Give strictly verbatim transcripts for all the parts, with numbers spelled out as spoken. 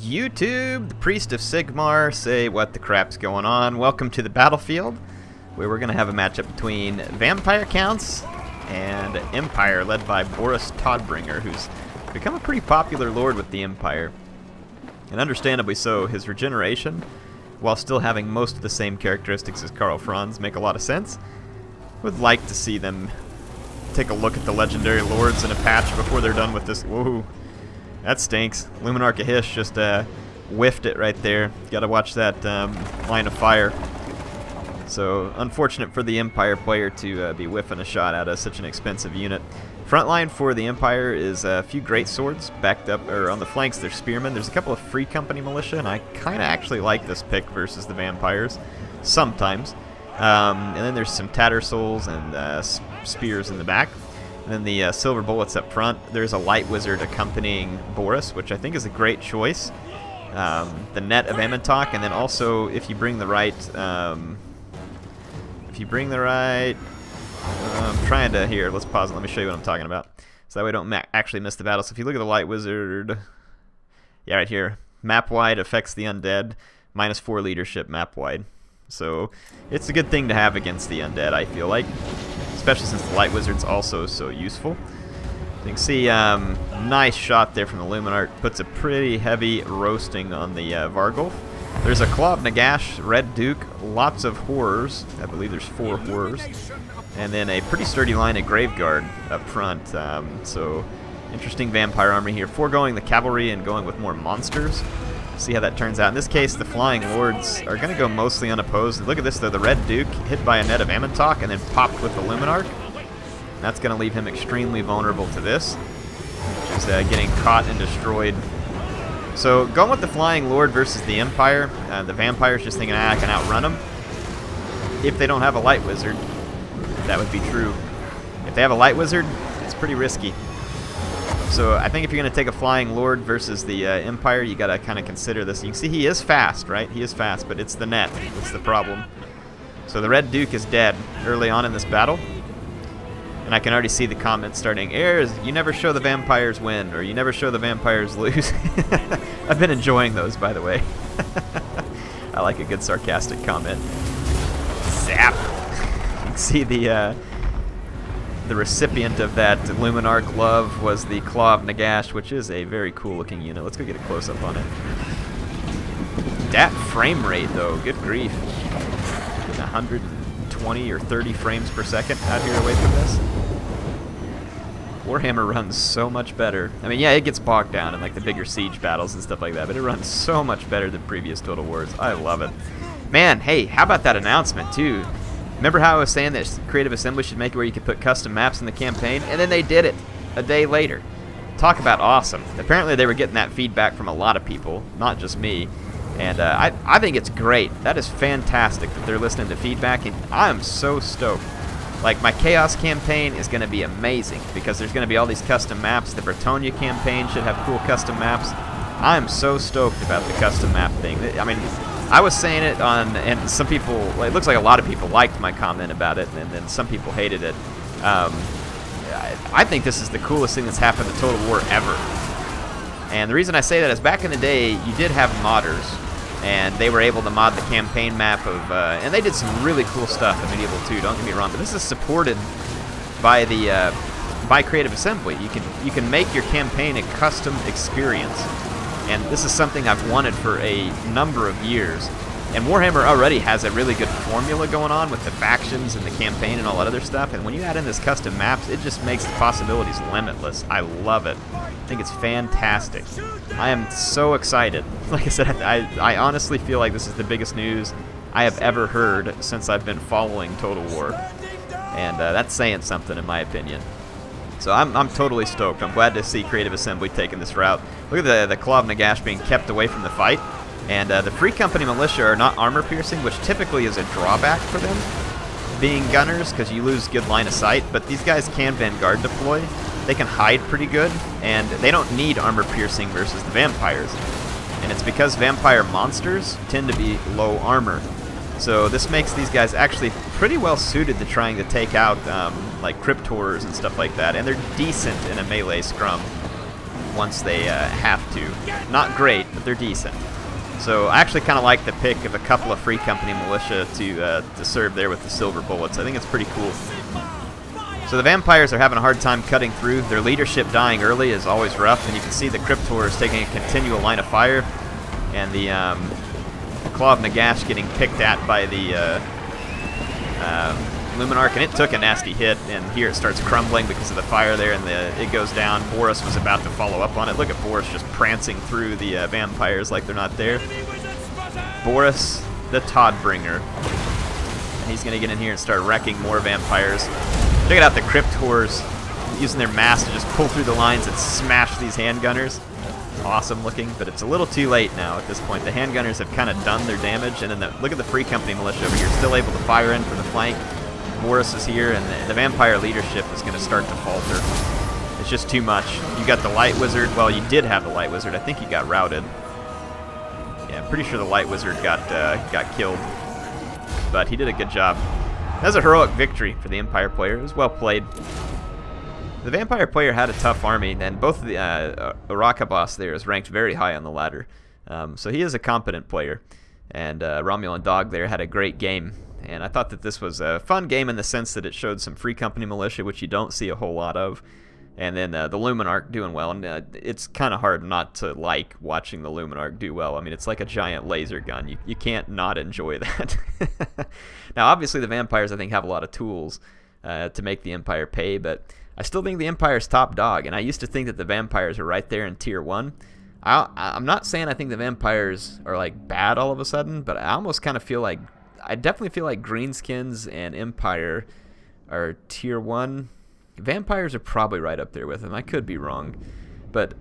YouTube, the Priest of Sigmar, say what the crap's going on. Welcome to the battlefield, where we're going to have a matchup between Vampire Counts and Empire, led by Boris Todbringer, who's become a pretty popular lord with the Empire. And understandably so, his regeneration, while still having most of the same characteristics as Karl Franz, make a lot of sense. Would like to see them take a look at the legendary lords in a patch before they're done with this. Whoa. That stinks. Luminark of Hysh just uh, whiffed it right there. Gotta watch that um, line of fire. So, unfortunate for the Empire player to uh, be whiffing a shot out of such an expensive unit. Frontline for the Empire is a few great swords backed up, or on the flanks they're spearmen. There's a couple of free company militia, and I kinda actually like this pick versus the vampires. Sometimes. Um, and then there's some tatter souls and uh, spears in the back. And then the uh, silver bullets up front. There's a light wizard accompanying Boris, which I think is a great choice. Um, the Net of Emmentok, and then also if you bring the right, um, if you bring the right, uh, I'm trying to here. Let's pause and let me show you what I'm talking about, so that way I don't ma actually miss the battle. So if you look at the light wizard, yeah, right here, map wide affects the undead, minus four leadership map wide. So it's a good thing to have against the undead, I feel like. Especially since the light wizard's also so useful. You can see, um, nice shot there from the Luminarch. Puts a pretty heavy roasting on the uh, Vargulf. There's a Claw of Nagash, Red Duke, lots of horrors. I believe there's four horrors. And then a pretty sturdy line of Graveguard up front. Um, so, interesting vampire army here. Foregoing the cavalry and going with more monsters. See how that turns out. In this case, the Flying Lords are going to go mostly unopposed. Look at this, though. The Red Duke hit by a Net of Emmentok and then popped with the Luminarch. That's going to leave him extremely vulnerable to this, which is uh, getting caught and destroyed. So going with the Flying Lord versus the Empire, uh, the Vampire's just thinking, ah, I can outrun them. If they don't have a Light Wizard, that would be true. If they have a Light Wizard, it's pretty risky. So I think if you're going to take a Flying Lord versus the uh, Empire, you got to kind of consider this. You can see he is fast, right? He is fast, but it's the net that's the problem. So the Red Duke is dead early on in this battle. And I can already see the comments starting, "Airs, you never show the vampires win," or "you never show the vampires lose." I've been enjoying those, by the way. I like a good sarcastic comment. Zap! You can see the... Uh, The recipient of that Luminarch love was the Claw of Nagash, which is a very cool looking unit. Let's go get a close up on it. That frame rate though, good grief. one hundred twenty or thirty frames per second out here away from this. Warhammer runs so much better. I mean, yeah, it gets bogged down in like the bigger siege battles and stuff like that, but it runs so much better than previous Total Wars. I love it. Man, hey, how about that announcement too? Remember how I was saying that Creative Assembly should make it where you could put custom maps in the campaign? And then they did it a day later. Talk about awesome. Apparently they were getting that feedback from a lot of people, not just me. And uh, I, I think it's great. That is fantastic that they're listening to feedback, and I'm so stoked. Like, my Chaos campaign is going to be amazing because there's going to be all these custom maps. The Bretonnia campaign should have cool custom maps. I'm so stoked about the custom map thing. I mean... I was saying it on, and some people, it looks like a lot of people liked my comment about it, and then some people hated it. Um, I, I think this is the coolest thing that's happened to Total War ever. And the reason I say that is back in the day, you did have modders, and they were able to mod the campaign map of, uh, and they did some really cool stuff in Medieval two, don't get me wrong, but this is supported by the, uh, by Creative Assembly. You can, you can make your campaign a custom experience. And this is something I've wanted for a number of years. And Warhammer already has a really good formula going on with the factions and the campaign and all that other stuff. And when you add in this custom maps, it just makes the possibilities limitless. I love it. I think it's fantastic. I am so excited. Like I said, I, I honestly feel like this is the biggest news I have ever heard since I've been following Total War. And uh, that's saying something, in my opinion. So I'm, I'm totally stoked. I'm glad to see Creative Assembly taking this route. Look at the, the Claw of Nagash being kept away from the fight. And uh, the Free Company Militia are not armor-piercing, which typically is a drawback for them, being gunners, because you lose good line of sight. But these guys can Vanguard deploy. They can hide pretty good, and they don't need armor-piercing versus the vampires. And it's because vampire monsters tend to be low armor. So this makes these guys actually pretty well suited to trying to take out um, like Cryptors and stuff like that, and they're decent in a melee scrum. once they uh, have to. Not great, but they're decent. So I actually kind of like the pick of a couple of Free Company militia to uh, to serve there with the silver bullets. I think it's pretty cool. So the vampires are having a hard time cutting through. Their leadership dying early is always rough, and you can see the Cryptors taking a continual line of fire, and the um, Claw of Nagash getting picked at by the uh, uh, Luminark, and it took a nasty hit, and here it starts crumbling because of the fire there, and the, it goes down. Boris was about to follow up on it. Look at Boris just prancing through the uh, vampires like they're not there. Boris the Todbringer. And he's going to get in here and start wrecking more vampires. Check it out, the Cryptors using their mass to just pull through the lines and smash these handgunners. Awesome looking, but it's a little too late now at this point. The handgunners have kind of done their damage, and then the, look at the Free Company militia over here, still able to fire in from the flank. Boris is here, and the, the vampire leadership is going to start to falter. It's just too much. You got the Light Wizard. Well, you did have the Light Wizard. I think he got routed. Yeah, I'm pretty sure the Light Wizard got uh, got killed, but he did a good job. That's a heroic victory for the Empire player. It was well played. The Vampire player had a tough army, and both the uh, Arakaboss there is ranked very high on the ladder. Um, so he is a competent player. And uh, Romulan Dog there had a great game. And I thought that this was a fun game in the sense that it showed some Free Company militia, which you don't see a whole lot of. And then uh, the Luminarch doing well. And uh, it's kind of hard not to like watching the Luminarch do well. I mean, it's like a giant laser gun. You, you can't not enjoy that. Now, obviously, the Vampires, I think, have a lot of tools uh, to make the Empire pay. But I still think the Empire's top dog. And I used to think that the Vampires were right there in Tier one. I, I'm not saying I think the Vampires are, like, bad all of a sudden. But I almost kind of feel like... I definitely feel like Greenskins and Empire are Tier one... Vampires are probably right up there with them. I could be wrong, but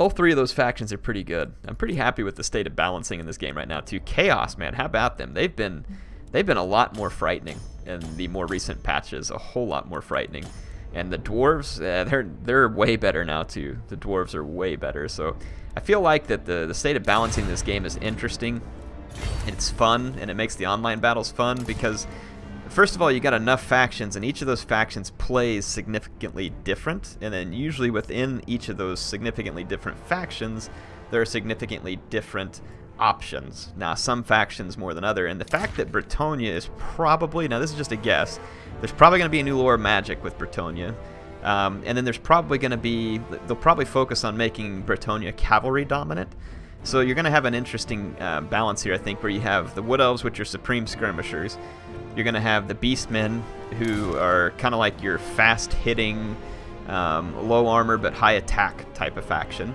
all three of those factions are pretty good. I'm pretty happy with the state of balancing in this game right now too. Chaos, man, how about them? They've been they've been a lot more frightening in the more recent patches, a whole lot more frightening. And the Dwarves, uh, they're they're way better now too. The Dwarves are way better. So I feel like that the the state of balancing in this game is interesting. It's fun, and it makes the online battles fun because first of all, you got enough factions, and each of those factions plays significantly different, and then usually within each of those significantly different factions, there are significantly different options. Now, some factions more than other, and the fact that Bretonnia is probably, now this is just a guess, there's probably going to be a new lore of Magic with Bretonnia, um, and then there's probably going to be, they'll probably focus on making Bretonnia cavalry dominant. So you're going to have an interesting uh, balance here, I think, where you have the Wood Elves, which are supreme skirmishers. You're going to have the Beastmen, who are kind of like your fast-hitting, um, low-armor but high-attack type of faction.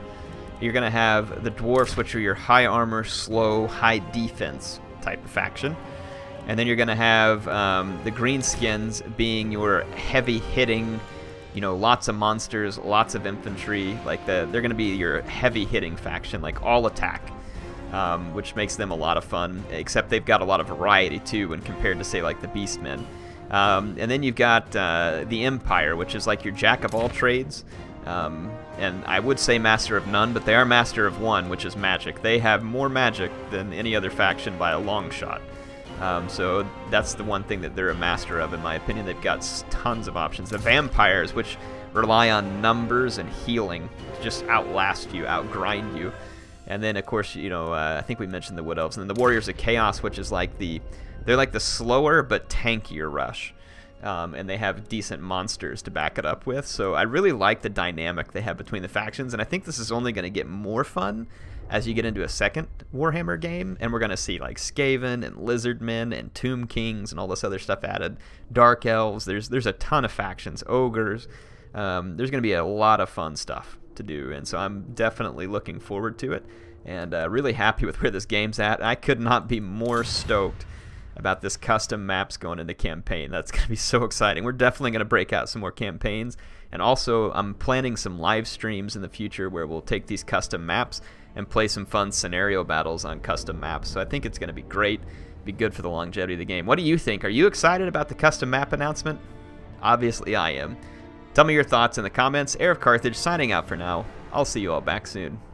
You're going to have the Dwarfs, which are your high-armor, slow, high-defense type of faction. And then you're going to have um, the Greenskins being your heavy-hitting, you know, lots of monsters, lots of infantry. Like the, they're going to be your heavy-hitting faction, like all-attack. Um, which makes them a lot of fun, except they've got a lot of variety too when compared to, say, like the Beastmen. Um, and then you've got uh, the Empire, which is like your jack of all trades, um, and I would say master of none, but they are master of one, which is magic. They have more magic than any other faction by a long shot. Um, so that's the one thing that they're a master of, in my opinion. They've got tons of options. The Vampires, which rely on numbers and healing to just outlast you, outgrind you. And then, of course, you know, uh, I think we mentioned the Wood Elves. And then the Warriors of Chaos, which is like the... They're like the slower but tankier rush. Um, and they have decent monsters to back it up with. So I really like the dynamic they have between the factions. And I think this is only going to get more fun as you get into a second Warhammer game. And we're going to see, like, Skaven and Lizardmen and Tomb Kings and all this other stuff added. Dark Elves. There's, there's a ton of factions. Ogres. Um, there's going to be a lot of fun stuff to do, and so I'm definitely looking forward to it, and uh, really happy with where this game's at. I could not be more stoked about this custom maps going into campaign. That's going to be so exciting. We're definitely going to break out some more campaigns, and also I'm planning some live streams in the future where we'll take these custom maps and play some fun scenario battles on custom maps. So I think it's going to be great, be good for the longevity of the game. What do you think? Are you excited about the custom map announcement? Obviously I am. Tell me your thoughts in the comments. HeirofCarthage signing out for now. I'll see you all back soon.